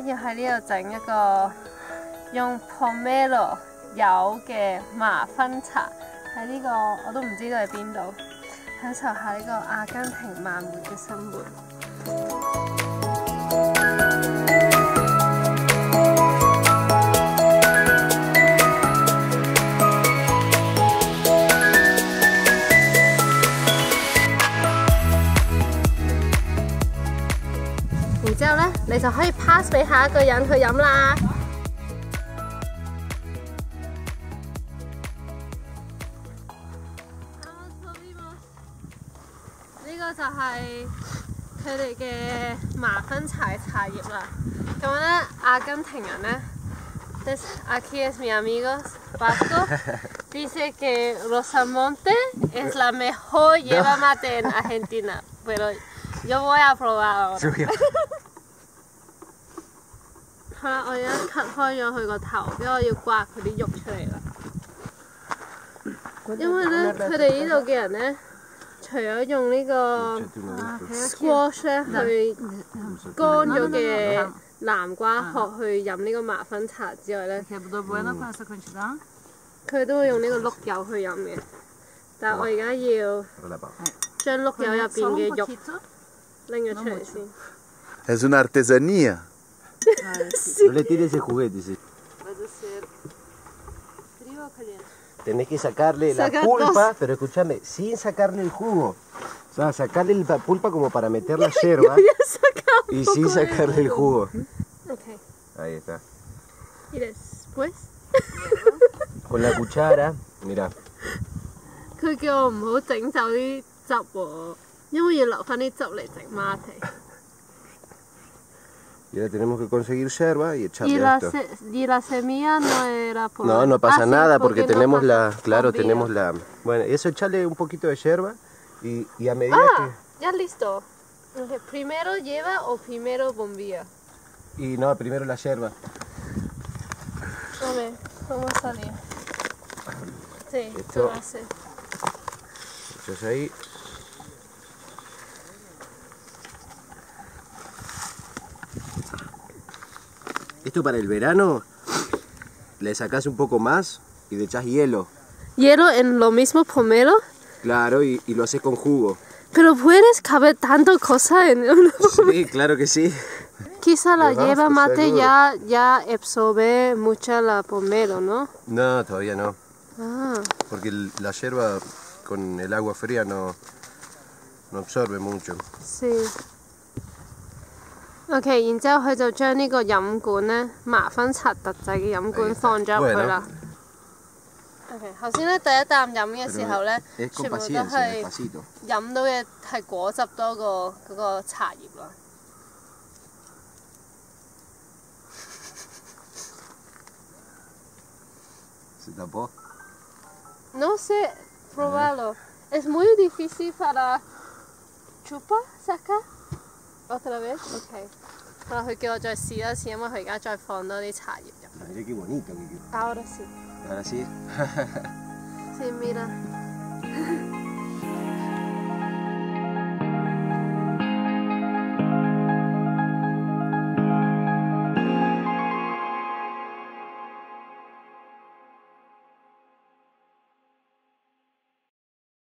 咧要喺呢度整一個用 Pomelo 油嘅麻芬茶，喺呢、我都唔知道喺邊度，享受下呢個阿根廷慢活嘅生活。 然後咧，你就可以 pass 俾下一個人去飲啦。呢個就係佢哋嘅麻芬茶茶葉啦。咁咧，阿根廷人咧 ，Aquí es mi amigo Paco dice que Rosamonte es la mejor yerba mate en Argentina, pero yo voy a probar ahora. 係啦，我而家 cut 開咗佢個頭，因為我要刮佢啲肉出嚟啦。因為咧，佢哋呢度嘅人咧，除咗用呢個 squash 去乾咗嘅南瓜殼去飲呢個麻芬茶之外咧，佢都會用呢個碌柚去飲嘅。但係我而家要將碌柚入邊嘅肉拎咗出嚟先。係 una artesanía。 No le tires el juguete, sí. Vas a hacer frío o caliente. Tenés que sacarle la pulpa, pero escúchame, sin sacarle el jugo. O sea, sacarle la pulpa como para meter la yerba y sin sacarle el jugo. Okay. Ahí está. Y después. Con la cuchara, mirá. Él me dijo que no hacer porque tengo que hacer mate. Y ahora tenemos que conseguir yerba y echarle esto. Y la semilla no era por... No, no pasa nada porque, tenemos la... Claro, tenemos la... Bueno, eso echarle un poquito de yerba y a medida que... ya listo. ¿Primero lleva o primero bombilla? Y no, primero la yerba. A ver, ¿cómo salió? Sí, esto lo hace. Echas ahí. Esto para el verano le sacás un poco más y le echás hielo. ¿Hielo en lo mismo pomelo? Claro, y lo haces con jugo. ¿Pero puedes caber tanto cosa en uno? Sí, claro que sí. Quizá la yerba mate ya absorbe mucho la pomelo, ¿no? No, todavía no. Ah. Porque la yerba con el agua fría no absorbe mucho. Sí. OK， 然之後佢就將呢個飲管咧，麻芬茶特製嘅飲管放咗入去啦。OK， 頭先咧第一啖飲嘅時候咧，全部都係飲到嘅係果汁多過嗰個茶葉啦。¿Se tapó? No sé probarlo. Es muy difícil para chupar, sacar. Otra vez, okay. 好啦，佢叫我再試一次，因為佢而家再放多啲茶葉入去。Ahora sí. Ahora sí. Sí, mira.